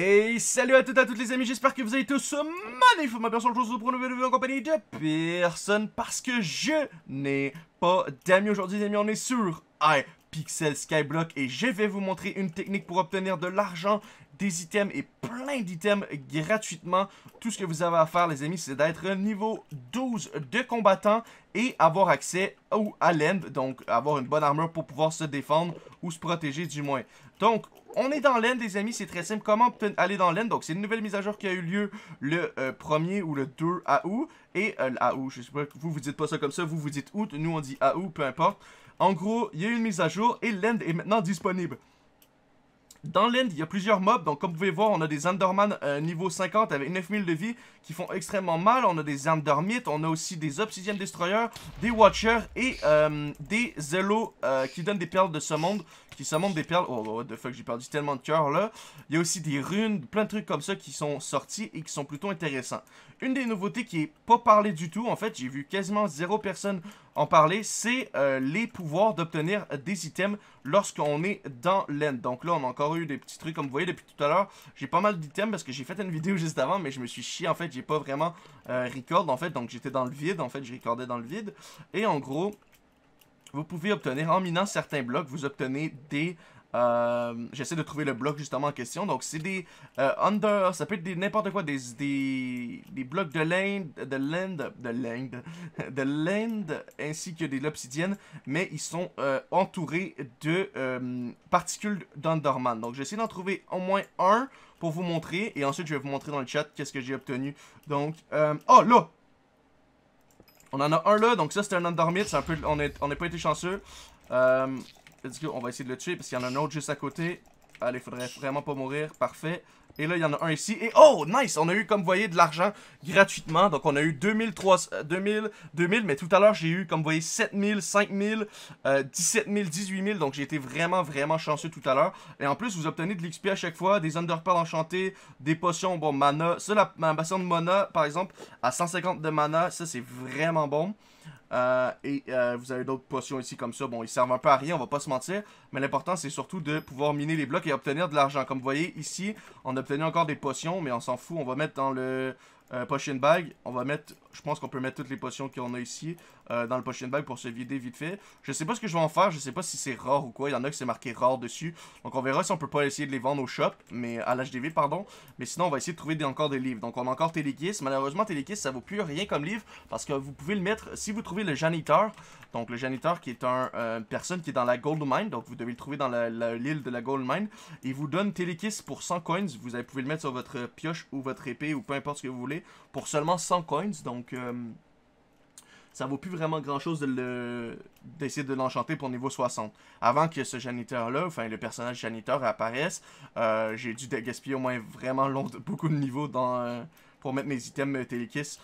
Et salut à toutes et à tous les amis, j'espère que vous allez tous magnifiques. Ma personne, je vous pour une nouvelle vidéo en compagnie de personne parce que je n'ai pas d'amis aujourd'hui, les amis. On est sur Hypixel Skyblock et je vais vous montrer une technique pour obtenir de l'argent, des items et plein d'items gratuitement. Tout ce que vous avez à faire, les amis, c'est d'être niveau 12 de combattant et avoir accès à l'end, donc avoir une bonne armure pour pouvoir se défendre ou se protéger du moins. Donc, on est dans l'end, les amis, c'est très simple. Comment aller dans l'end? Donc, c'est une nouvelle mise à jour qui a eu lieu le 1er ou le 2 août. Et août, je sais pas, vous dites pas ça comme ça, vous dites août, nous on dit août, peu importe. En gros, il y a eu une mise à jour et l'end est maintenant disponible. Dans l'end, il y a plusieurs mobs, donc comme vous pouvez voir, on a des Enderman niveau 50 avec 9000 de vie qui font extrêmement mal. On a des Undermid, on a aussi des Obsidian Destroyer, des Watcher et des Zello qui donnent des perles de ce monde. Qui se montrent des perles. Oh, what the fuck, j'ai perdu tellement de cœur là. Il y a aussi des runes, plein de trucs comme ça qui sont sortis et qui sont plutôt intéressants. Une des nouveautés qui est pas parlée du tout, en fait, j'ai vu quasiment zéro personne en parler, c'est les pouvoirs d'obtenir des items lorsqu'on est dans l'end. Donc là, on a encore eu des petits trucs, comme vous voyez depuis tout à l'heure, j'ai pas mal d'items parce que j'ai fait une vidéo juste avant, mais je me suis chié, en fait, j'ai pas vraiment record, en fait, donc j'étais dans le vide, en fait, je recordais dans le vide. Et en gros, vous pouvez obtenir, en minant certains blocs, vous obtenez des... j'essaie de trouver le bloc justement en question. Donc c'est des ça peut être des n'importe quoi, des blocs de l'Inde ainsi que des l'obsidienne, mais ils sont entourés de particules d'Enderman. Donc j'essaie d'en trouver au moins un pour vous montrer, et ensuite je vais vous montrer dans le chat qu'est-ce que j'ai obtenu. Donc, oh là! On en a un là, donc ça c'est un Endermite, c'est un peu, on n'a pas été chanceux. Let's go, on va essayer de le tuer parce qu'il y en a un autre juste à côté. Allez, faudrait vraiment pas mourir, parfait. Et là il y en a un ici, et oh nice, on a eu comme vous voyez de l'argent gratuitement. Donc on a eu 2000, mais tout à l'heure j'ai eu comme vous voyez 7000, 5000, 17000, 18000. Donc j'ai été vraiment chanceux tout à l'heure. Et en plus vous obtenez de l'XP à chaque fois, des underpearls enchantés, des potions, bon mana. Ça ma bastion de mana par exemple à 150 de mana, ça c'est vraiment bon. Vous avez d'autres potions ici comme ça. Bon, ils servent un peu à rien, on va pas se mentir, mais l'important c'est surtout de pouvoir miner les blocs et obtenir de l'argent. Comme vous voyez ici, on a obtenu encore des potions, mais on s'en fout, on va mettre dans le potion bag. On va mettre, je pense qu'on peut mettre toutes les potions qu'on a ici dans le potion bag pour se vider vite fait. Je sais pas ce que je vais en faire, je sais pas si c'est rare ou quoi. Il y en a qui c'est marqué rare dessus, donc on verra si on peut pas essayer de les vendre au shop, mais à l'HDV pardon. Mais sinon on va essayer de trouver encore des livres. Donc on a encore Telekiss, malheureusement Telekiss ça vaut plus rien comme livre parce que vous pouvez le mettre si vous trouvez le janiteur. Donc le janiteur qui est une personne qui est dans la gold mine, donc vous devez le trouver dans l'île de la gold mine. Il vous donne Telekiss pour 100 coins, vous pouvez le mettre sur votre pioche ou votre épée ou peu importe ce que vous voulez pour seulement 100 coins. Donc ça vaut plus vraiment grand chose d'essayer de l'enchanter pour niveau 60. Avant que ce janiteur là, enfin le personnage janiteur apparaisse, j'ai dû gaspiller au moins vraiment beaucoup de niveaux pour mettre mes items Telekiss.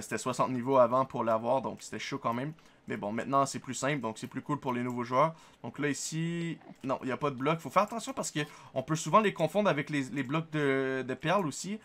C'était 60 niveaux avant pour l'avoir, donc c'était chaud quand même. Mais bon, maintenant c'est plus simple, donc c'est plus cool pour les nouveaux joueurs. Donc là ici, non, il n'y a pas de bloc. Faut faire attention parce qu'on peut souvent les confondre avec les blocs de perles aussi.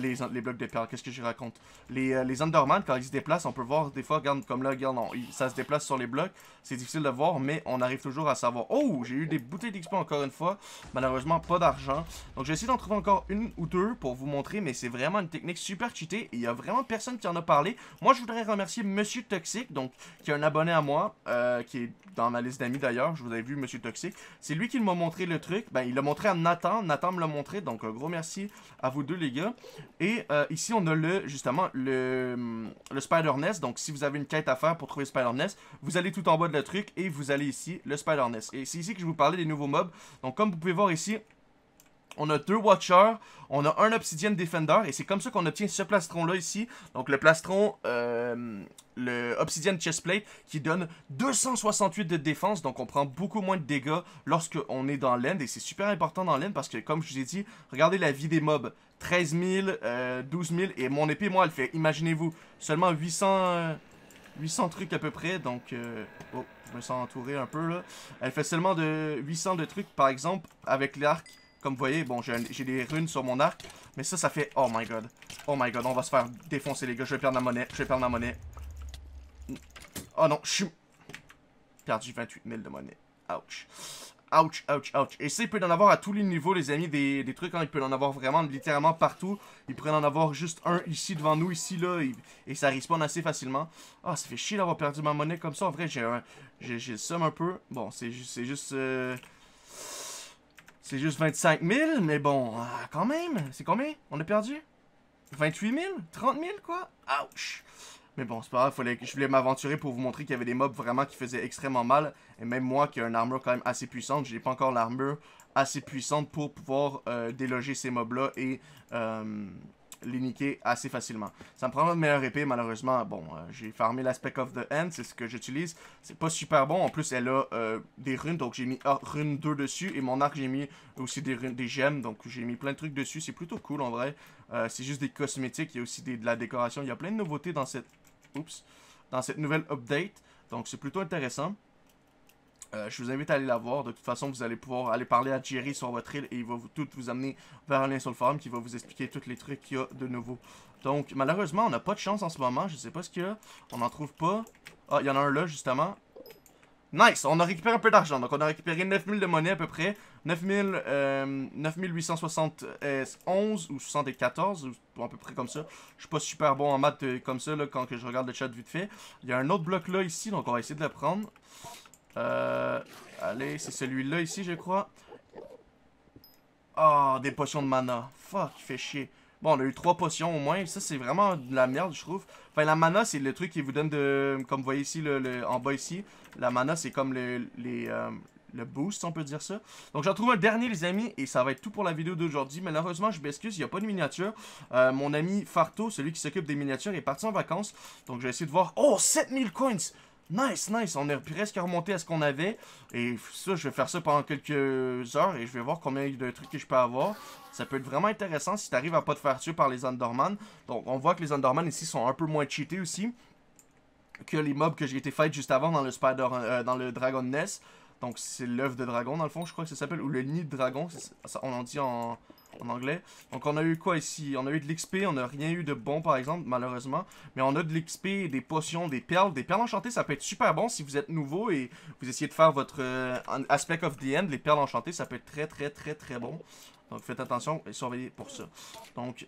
Les blocs de perles, qu'est-ce que je raconte? Les Enderman, quand ils se déplacent, on peut voir des fois, regarde comme là, regarde, non, ça se déplace sur les blocs. C'est difficile de voir, mais on arrive toujours à savoir. Oh, j'ai eu des bouteilles d'XP encore une fois. Malheureusement, pas d'argent. Donc, je vais essayer d'en trouver encore une ou deux pour vous montrer, mais c'est vraiment une technique super cheatée. Et il y a vraiment personne qui en a parlé. Moi, je voudrais remercier Monsieur Toxic, donc, qui est un abonné à moi, qui est dans ma liste d'amis d'ailleurs. Je vous avais vu, Monsieur Toxic. C'est lui qui m'a montré le truc. Ben, il l'a montré à Nathan. Nathan me l'a montré. Donc, un gros merci à vous deux, les gars. Et ici on a justement le Spider Nest. Donc si vous avez une quête à faire pour trouver Spider Nest, vous allez tout en bas de le truc et vous allez ici, le Spider Nest. Et c'est ici que je vous parlais des nouveaux mobs. Donc comme vous pouvez voir ici, on a deux Watchers, on a un Obsidian Defender. Et c'est comme ça qu'on obtient ce plastron là ici. Donc le plastron... le Obsidian Chestplate qui donne 268 de défense. Donc on prend beaucoup moins de dégâts lorsqu'on est dans l'end. Et c'est super important dans l'end parce que comme je vous ai dit, regardez la vie des mobs. 13 000, 12 000. Et mon épée, moi, elle fait, imaginez-vous, seulement 800 trucs à peu près. Donc, oh, je me sens entouré un peu là. Elle fait seulement de 800 de trucs par exemple avec l'arc. Comme vous voyez, bon, j'ai des runes sur mon arc. Mais ça, ça fait, oh my god. Oh my god, on va se faire défoncer les gars. Je vais perdre la monnaie, je vais perdre la monnaie. Oh non, je suis perdu 28 000 de monnaie. Ouch. Ouch, ouch, ouch. Et ça, il peut en avoir à tous les niveaux, les amis, des trucs. Hein. Il peut en avoir vraiment littéralement partout. Il pourrait en avoir juste un ici devant nous, ici, là. Et ça respawn assez facilement. Ah, ça fait chier d'avoir perdu ma monnaie comme ça. En vrai, j'ai le somme un peu. Bon, c'est juste... C'est juste 25 000, mais bon, quand même. C'est combien? On a perdu? 28 000? 30 000, quoi? Ouch! Mais bon, c'est pas grave, je voulais m'aventurer pour vous montrer qu'il y avait des mobs vraiment qui faisaient extrêmement mal. Et même moi qui ai une armure quand même assez puissante, je n'ai pas encore l'armure assez puissante pour pouvoir déloger ces mobs-là et les niquer assez facilement. Ça me prend une meilleure épée, malheureusement. Bon, j'ai farmé l'Aspect of the End, c'est ce que j'utilise. C'est pas super bon, en plus elle a des runes, donc j'ai mis rune 2 dessus. Et mon arc, j'ai mis aussi des runes, des gemmes, donc j'ai mis plein de trucs dessus. C'est plutôt cool en vrai. C'est juste des cosmétiques, il y a aussi de la décoration. Il y a plein de nouveautés dans cette... Oups, dans cette nouvelle update, donc c'est plutôt intéressant. Je vous invite à aller la voir. De toute façon, vous allez pouvoir aller parler à Jerry sur votre île et il va vous amener vers un lien sur le forum qui va vous expliquer tous les trucs qu'il y a de nouveau. Donc malheureusement, on n'a pas de chance en ce moment. Je sais pas ce qu'il y a, on n'en trouve pas. Ah, il y en a un là justement. Nice, on a récupéré un peu d'argent, donc on a récupéré 9000 de monnaie à peu près, 9871 ou 74, ou à peu près comme ça. Je suis pas super bon en maths comme ça, là, quand que je regarde le chat vite fait. Il y a un autre bloc là, ici, donc on va essayer de le prendre. Allez, c'est celui-là ici, je crois. Oh, des potions de mana, fuck, il fait chier. Bon, on a eu 3 potions au moins, ça c'est vraiment de la merde je trouve. Enfin la mana c'est le truc qui vous donne de... Comme vous voyez ici, en bas ici, la mana c'est comme le boost, on peut dire ça. Donc j'en trouve un dernier les amis, et ça va être tout pour la vidéo d'aujourd'hui. Malheureusement je m'excuse, il n'y a pas de miniature. Mon ami Farto, celui qui s'occupe des miniatures, est parti en vacances. Donc je vais essayer de voir... Oh, 7000 coins! Nice, nice, on est presque remonté à ce qu'on avait. Et ça, je vais faire ça pendant quelques heures et je vais voir combien de trucs que je peux avoir. Ça peut être vraiment intéressant si tu arrives à pas te faire tuer par les Enderman. Donc on voit que les Enderman ici sont un peu moins cheatés aussi que les mobs que j'ai été fight juste avant dans le dans le Dragon Nest. Donc c'est l'œuf de dragon dans le fond, je crois que ça s'appelle, ou le nid de dragon, ça, on en dit en anglais. Donc on a eu quoi ici? On a eu de l'XP, on n'a rien eu de bon par exemple, malheureusement. Mais on a de l'XP, des potions, des perles enchantées, ça peut être super bon si vous êtes nouveau et vous essayez de faire votre Aspect of the End, les perles enchantées, ça peut être très très très très bon. Donc faites attention et surveillez pour ça. Donc,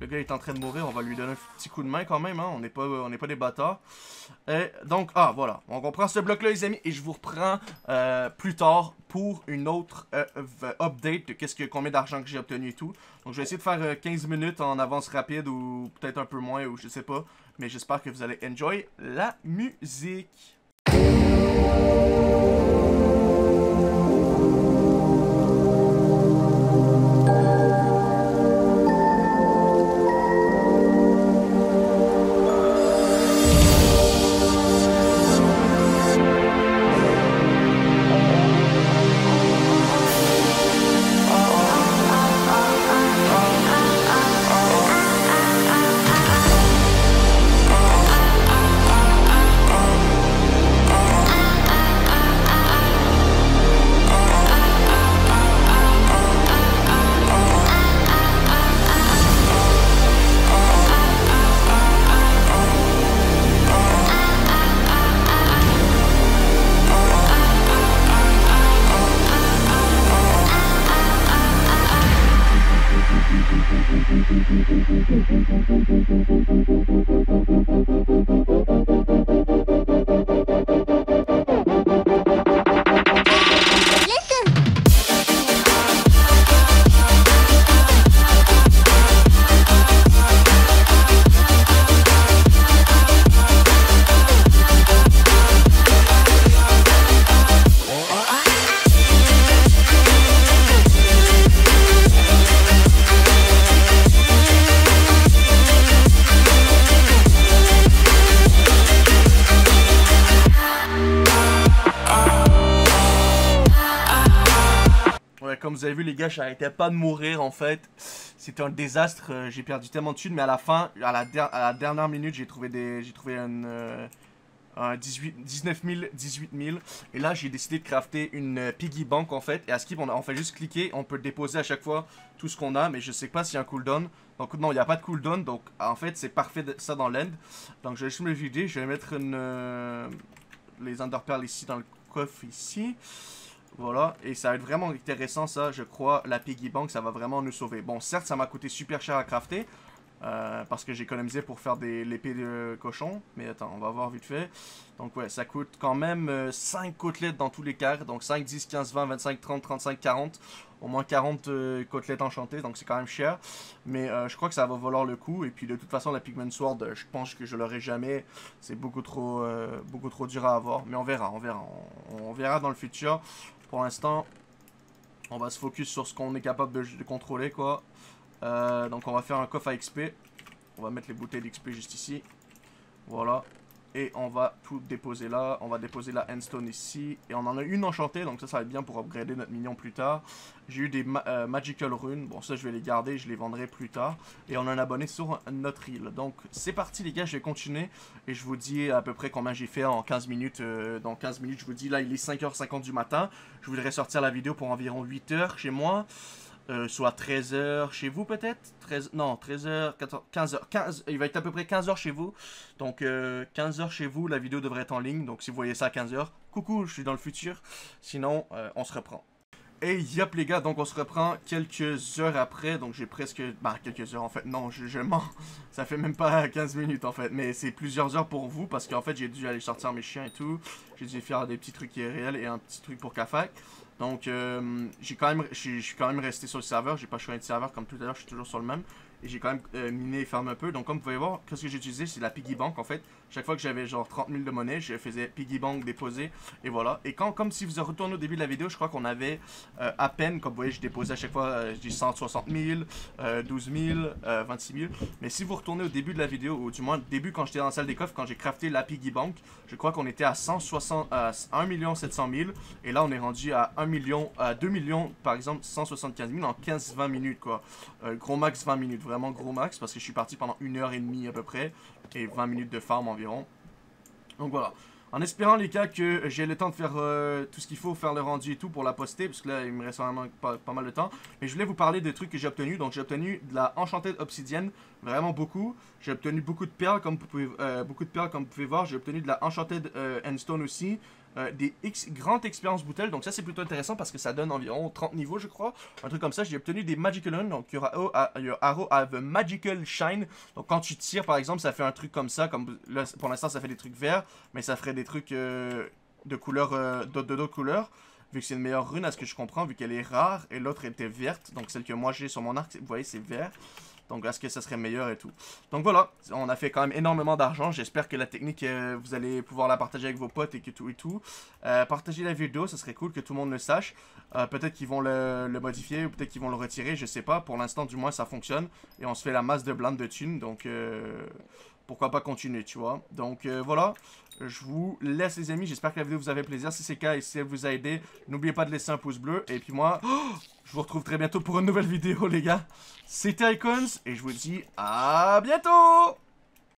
le gars est en train de mourir, on va lui donner un petit coup de main quand même, hein. On n'est pas des bâtards. Et donc, voilà, on reprend ce bloc-là les amis, et je vous reprends plus tard pour une autre update de combien d'argent que j'ai obtenu et tout. Donc je vais essayer de faire 15 minutes en avance rapide, ou peut-être un peu moins, ou je sais pas. Mais j'espère que vous allez enjoy la musique. Vous avez vu les gars, j'arrêtais pas de mourir en fait. C'était un désastre, j'ai perdu tellement de thunes, mais à la fin, à la dernière minute, j'ai trouvé 19 000, 18 000. Et là j'ai décidé de crafter une Piggy Bank en fait. Et à skip on fait juste cliquer, on peut déposer à chaque fois tout ce qu'on a. Mais je sais pas s'il y a un cooldown. Donc non, il n'y a pas de cooldown. Donc en fait c'est parfait de, ça dans l'end. Donc je vais juste me vider, je vais mettre une, les underpearls ici dans le coffre ici. Voilà, et ça va être vraiment intéressant ça, je crois, la Piggy Bank, ça va vraiment nous sauver. Bon, certes, ça m'a coûté super cher à crafter, parce que j'ai économisé pour faire l'épée de cochon. Mais attends, on va voir vite fait. Donc ouais, ça coûte quand même 5 côtelettes dans tous les cas. Donc 5, 10, 15, 20, 25, 30, 35, 40. Au moins 40 côtelettes enchantées, donc c'est quand même cher. Mais je crois que ça va valoir le coup. Et puis de toute façon, la Pigment Sword, je pense que je l'aurai jamais. C'est beaucoup trop dur à avoir. Mais on verra, on verra. On verra dans le futur. Pour l'instant, on va se focus sur ce qu'on est capable de contrôler, quoi. Donc on va faire un coffre à XP. On va mettre les bouteilles d'XP juste ici. Voilà. Et on va tout déposer là. On va déposer la endstone ici. Et on en a une enchantée. Donc ça va être bien pour upgrader notre minion plus tard. J'ai eu des magical runes. Bon, ça je vais les garder. Je les vendrai plus tard. Et on a un abonné sur notre île. Donc c'est parti les gars. Je vais continuer. Et je vous dis à peu près combien j'ai fait en 15 minutes. Dans 15 minutes, je vous dis là, il est 5h50 du matin. Je voudrais sortir la vidéo pour environ 8h chez moi. Soit 13h chez vous peut-être 13, non, 13h, 14, 15h, 15, il va être à peu près 15h chez vous. Donc 15h chez vous, la vidéo devrait être en ligne. Donc si vous voyez ça à 15h, coucou, je suis dans le futur. Sinon, on se reprend. Et yep les gars, donc on se reprend quelques heures après. Donc j'ai presque, bah quelques heures en fait, non, je mens. Ça fait même pas 15 minutes en fait. Mais c'est plusieurs heures pour vous parce qu'en fait j'ai dû aller sortir mes chiens et tout. J'ai dû faire des petits trucs qui est réel et un petit truc pour kFac. Donc j'ai quand même, je suis quand même resté sur le serveur, j'ai pas changé de serveur comme tout à l'heure, je suis toujours sur le même. Et j'ai quand même miné et farmé un peu. Donc comme vous pouvez voir, qu'est-ce que j'ai utilisé, c'est la Piggy Bank en fait. Chaque fois que j'avais genre 30 000 de monnaie, je faisais Piggy Bank, déposer, et voilà. Et quand, comme si vous retournez au début de la vidéo, je crois qu'on avait à peine, comme vous voyez, je déposais à chaque fois, je dis 160 000, 12 000, 26 000. Mais si vous retournez au début de la vidéo, ou du moins au début quand j'étais dans la salle des coffres, quand j'ai crafté la Piggy Bank, je crois qu'on était à 1 700 000. Et là on est rendu à 1 million, à 2 millions, par exemple 175 000 en 15-20 minutes quoi. Gros max 20 minutes, vraiment gros max, parce que je suis parti pendant 1h30 à peu près, et 20 minutes de farm environ. Donc voilà, en espérant les gars que j'ai le temps de faire tout ce qu'il faut, faire le rendu et tout pour la poster, parce que là il me reste vraiment pas mal de temps. Mais je voulais vous parler des trucs que j'ai obtenus. Donc j'ai obtenu de la enchantée obsidienne, vraiment beaucoup. J'ai obtenu beaucoup de perles comme vous pouvez, voir. J'ai obtenu de la enchantée endstone aussi. Des grandes expériences bouteilles, donc ça c'est plutôt intéressant parce que ça donne environ 30 niveaux je crois, un truc comme ça. J'ai obtenu des magical runes, donc your arrow have a magical shine, donc quand tu tires par exemple ça fait un truc comme ça, comme là, pour l'instant ça fait des trucs verts, mais ça ferait des trucs de couleur, d'autres couleurs, vu que c'est une meilleure rune à ce que je comprends, vu qu'elle est rare et l'autre était verte, donc celle que moi j'ai sur mon arc, vous voyez c'est vert. Donc est-ce que ça serait meilleur et tout. Donc voilà, on a fait quand même énormément d'argent. J'espère que la technique, vous allez pouvoir la partager avec vos potes et que tout et tout. Partagez la vidéo, ça serait cool que tout le monde le sache. Peut-être qu'ils vont le modifier ou peut-être qu'ils vont le retirer, je sais pas. Pour l'instant, du moins, ça fonctionne. Et on se fait la masse de blindes de thunes, donc pourquoi pas continuer, tu vois. Donc voilà, je vous laisse les amis. J'espère que la vidéo vous a fait plaisir. Si c'est le cas et si elle vous a aidé, n'oubliez pas de laisser un pouce bleu. Et puis moi... Oh, je vous retrouve très bientôt pour une nouvelle vidéo les gars. C'était Icons et je vous dis à bientôt.